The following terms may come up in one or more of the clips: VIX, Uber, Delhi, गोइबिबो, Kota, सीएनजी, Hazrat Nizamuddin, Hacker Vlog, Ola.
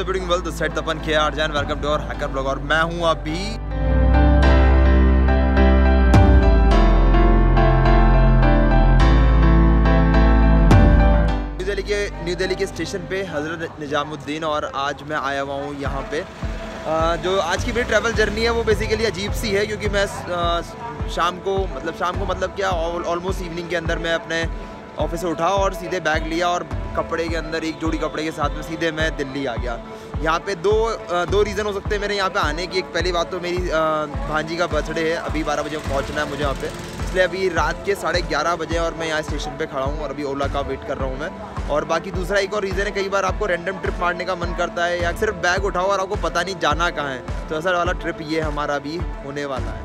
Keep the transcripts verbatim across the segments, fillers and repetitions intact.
Hacker blog और मैं हूँ अभी। न्यू दिल्ली के न्यू दिल्ली के स्टेशन पे हजरत निजामुद्दीन और आज मैं आया हुआ हूँ यहाँ पे। आ, जो आज की मेरी ट्रैवल जर्नी है वो बेसिकली अजीब सी है क्योंकि मैं आ, शाम को मतलब शाम को मतलब क्या ऑलमोस्ट इवनिंग के अंदर मैं अपने ऑफिस से उठा और सीधे बैग लिया और कपड़े के अंदर एक जोड़ी कपड़े के साथ में सीधे मैं दिल्ली आ गया। यहाँ पे दो दो रीज़न हो सकते हैं मेरे यहाँ पे आने की। एक पहली बात तो मेरी भांजी का बर्थडे है, अभी बारह बजे पहुँचना है मुझे यहाँ पे, इसलिए अभी रात के साढ़े ग्यारह बजे और मैं यहाँ स्टेशन पे खड़ा हूँ और अभी ओला का वेट कर रहा हूँ मैं। और बाकी दूसरा एक और रीज़न है, कई बार आपको रैंडम ट्रिप मारने का मन करता है या सिर्फ बैग उठाओ और आपको पता नहीं जाना कहाँ है, तो ऐसा वाला ट्रिप ये हमारा अभी होने वाला है।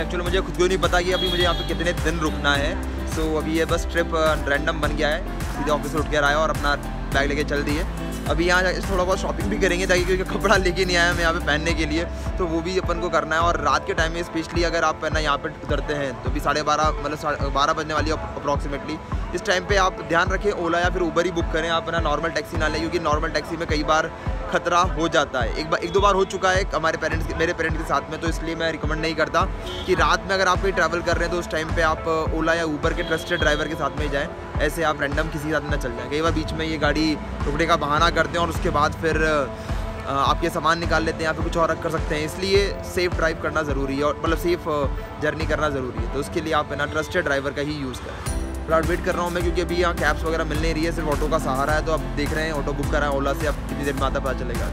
एक्चुअली मुझे खुद को नहीं पता कि अभी मुझे यहाँ पे कितने दिन रुकना है। सो so, अभी ये बस ट्रिप रैंडम बन गया है, सीधे ऑफिस उठ के आया और अपना बैग लेके चल दिए। अभी यहाँ जाके थोड़ा बहुत शॉपिंग भी करेंगे ताकि क्योंकि कपड़ा लेके नहीं आया मैं यहाँ पे पहनने के लिए, तो वो भी अपन को करना है। और रात के टाइम में स्पेशली अगर आप पहना यहाँ पर उतरते हैं तो भी साढ़े बारह मतलब बारह बजने वाली अप्रॉक्सीमेटली इस टाइम पे आप ध्यान रखें, ओला या फिर ऊबर ही बुक करें। आप ना नॉर्मल टैक्सी ना लें क्योंकि नॉर्मल टैक्सी में कई बार खतरा हो जाता है। एक बार एक दो बार हो चुका है हमारे पेरेंट्स मेरे पेरेंट्स के साथ में, तो इसलिए मैं रिकमेंड नहीं करता कि रात में अगर आप कहीं ट्रैवल कर रहे हैं तो उस टाइम पे आप ओला या ऊबर के ट्रस्टेड ड्राइवर के साथ में जाएँ। ऐसे आप रैंडम किसी के साथ ना चल जाएँ, कई बार बीच में ये गाड़ी रुकने का बहाना करते हैं और उसके बाद फिर आपके सामान निकाल लेते हैं या फिर कुछ और कर सकते हैं। इसलिए सेफ़ ड्राइव करना ज़रूरी है और मतलब सेफ़ जर्नी करना ज़रूरी है, तो उसके लिए आप ना ट्रस्टेड ड्राइवर का ही यूज़ करें। थोड़ा वेट कर रहा हूँ मैं क्योंकि अभी यहाँ कैब्स वगैरह मिल नहीं रही है, सिर्फ ऑटो का सहारा है। तो आप देख रहे हैं ऑटो बुक कराएं ओला से, अब कितनी देर में आता पता चलेगा।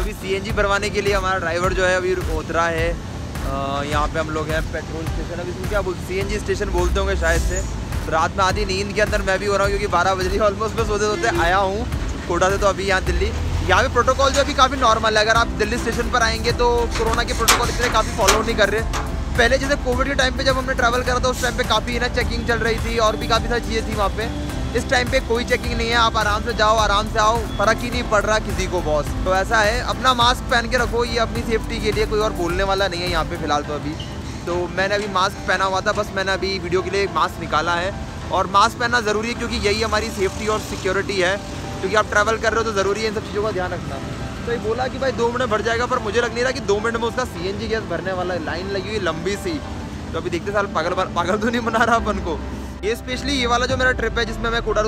अभी सीएनजी भरवाने के लिए हमारा ड्राइवर जो है अभी उतरा है। यहाँ पे हम लोग हैं पेट्रोल स्टेशन, अभी इसमें क्या बोलते सीएनजी स्टेशन बोलते होंगे शायद से। रात में आधी नींद के अंदर मैं भी हो रहा हूँ क्योंकि बारह बजे ऑलमोस्ट मैं सोते सोते आया हूँ कोटा से। तो अभी यहाँ दिल्ली यहाँ पे प्रोटोकॉल जो अभी काफ़ी नॉर्मल है। अगर आप दिल्ली स्टेशन पर आएंगे तो कोरोना के प्रोटोकॉल इतने काफ़ी फॉलो नहीं कर रहे। पहले जैसे कोविड के टाइम पे जब हमने ट्रैवल करा था उस टाइम पे काफ़ी ना चेकिंग चल रही थी और भी काफ़ी सारी चीज़ें थी वहाँ पे। इस टाइम पे कोई चेकिंग नहीं है, आप आराम से जाओ आराम से आओ, फ़र्क ही नहीं पड़ रहा किसी को बॉस। तो ऐसा है, अपना मास्क पहन के रखो, ये अपनी सेफ्टी के लिए, कोई और बोलने वाला नहीं है यहाँ पर फिलहाल। तो अभी तो मैंने अभी मास्क पहना हुआ था, बस मैंने अभी वीडियो के लिए मास्क निकाला है। और मास्क पहनना ज़रूरी है क्योंकि यही हमारी सेफ्टी और सिक्योरिटी है, क्योंकि आप ट्रैवल कर रहे हो तो ज़रूरी है इन सब चीज़ों का ध्यान रखना। तो ये बोला कि भाई दो मिनट भर जाएगा, पर मुझे लग नहीं रहा कि दो मिनट में उसका सीएनजी गैस भरने वाला है। लाइन लगी हुई लंबी सी, तो अभी देखते साल पागल पागल तो नहीं बना रहा अपन को। ये स्पेशली ये वाला जो मेरा ट्रिप है जिसमें मैं कोटा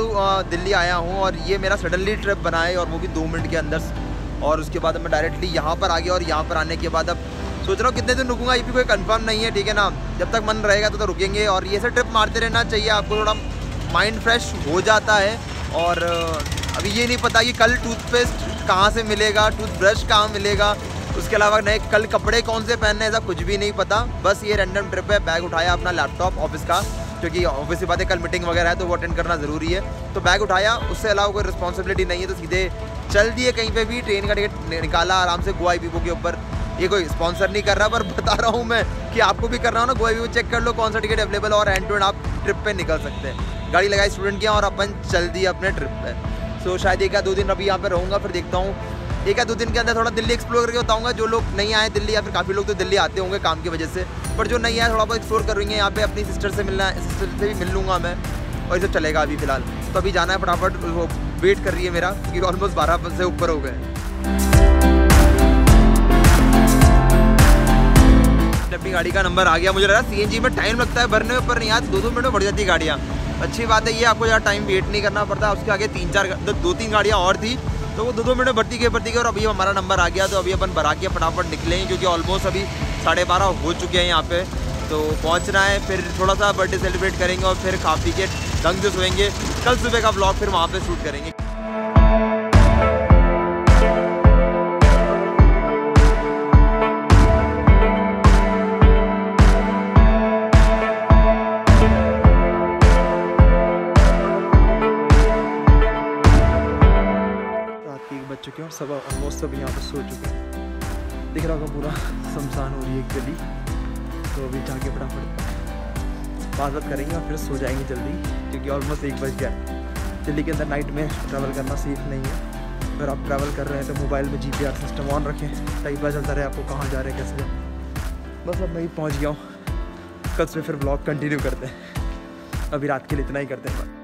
दिल्ली आया हूँ और ये मेरा सडनली ट्रिप बना है और वो भी दो मिनट के अंदर। और उसके बाद मैं डायरेक्टली यहाँ पर आ गया और यहाँ पर आने के बाद अब सोच रहा हूँ कितने दिन रुकूंगा ये भी कोई कंफर्म नहीं है, ठीक है ना। जब तक मन रहेगा तो, तो रुकेंगे और ये ऐसे ट्रिप मारते रहना चाहिए, आपको थोड़ा माइंड फ्रेश हो जाता है। और अभी ये नहीं पता कि कल टूथपेस्ट कहाँ से मिलेगा, टूथब्रश कहाँ मिलेगा, उसके अलावा नए कल कपड़े कौन से पहनने, ऐसा कुछ भी नहीं पता। बस ये रैंडम ट्रिप है। बैग उठाया अपना लैपटॉप ऑफिस का, क्योंकि ऑफिस की बातें कल मीटिंग वगैरह है तो वो अटेंड करना ज़रूरी है, तो बैग उठाया। उससे अलावा कोई रिस्पॉन्सिबिलिटी नहीं है, तो सीधे चल दिए कहीं पर भी। ट्रेन का टिकट निकाला आराम से गोइबिबो के ऊपर, ये कोई स्पॉन्सर नहीं कर रहा पर बता रहा हूँ मैं कि आपको भी करना हो ना, गोइबिबो चेक कर लो कौन सा टिकट अवेलेबल और एंड टू एंड आप ट्रिप पे निकल सकते हैं। गाड़ी लगाई स्टूडेंट की और अपन चल दिए अपने ट्रिप पे। सो so, शायद एक या दो दिन अभी यहाँ पे रहूँगा, फिर देखता हूँ एक या दो दिन के अंदर थोड़ा दिल्ली एक्सप्लोर करके बताऊँगा। जो लोग नहीं आए दिल्ली, या फिर काफ़ी लोग तो दिल्ली आते होंगे काम की वजह से, पर जो नहीं आए थोड़ा बहुत एक्सप्लोर करेंगे। यहाँ पे अपनी सिस्टर से मिलना सिस्टर से भी मिल लूँगा मैं और ये सब चलेगा अभी फिलहाल। तो अभी जाना है फटाफट, वो वेट कर रही है मेरा क्योंकि ऑलमोस्ट बारह बजे से ऊपर हो गए। अपनी गाड़ी का नंबर आ गया, मुझे लग रहा है सीएनजी में टाइम लगता है भरने में, पर नहीं आज दो दो मिनट में भर जाती गाड़ियाँ। अच्छी बात है ये, आपको ज़्यादा टाइम वेट नहीं करना पड़ता। उसके आगे तीन चार दो, दो तीन गाड़ियाँ और थी तो वो दो दो मिनट में भरती गई भरती गई और अभी हमारा नंबर आ गया। तो अभी अपन भरा के फटाफट निकलेंगे क्योंकि ऑलमोस्ट अभी साढ़े बारह हो चुके हैं यहाँ पे, तो पहुँचना है। फिर थोड़ा सा बर्थडे सेलिब्रेट करेंगे और फिर खा पी के ढंग से सोएंगे। कल सुबह का व्लॉग फिर वहाँ पर शूट करेंगे। चुके हैं सब ऑलमोस्ट सब यहाँ पर सो चुके हैं, दिख रहा होगा पूरा शमशान हो रही है गली। तो अभी जाके फटाफट बात बात करेंगे और फिर सो जाएंगे जल्दी, क्योंकि ऑलमोस्ट एक बज गया है। दिल्ली के अंदर नाइट में ट्रैवल करना सेफ नहीं है। अगर आप ट्रैवल कर रहे हैं तो मोबाइल में जीपीआर सिस्टम ऑन रखें, ताकि पता चलता रहे आपको कहाँ जा रहे हैं, कैसे। बस अब मैं पहुँच गया हूँ, कल से फिर ब्लॉग कंटिन्यू करते हैं, अभी रात के लिए इतना ही करते हैं।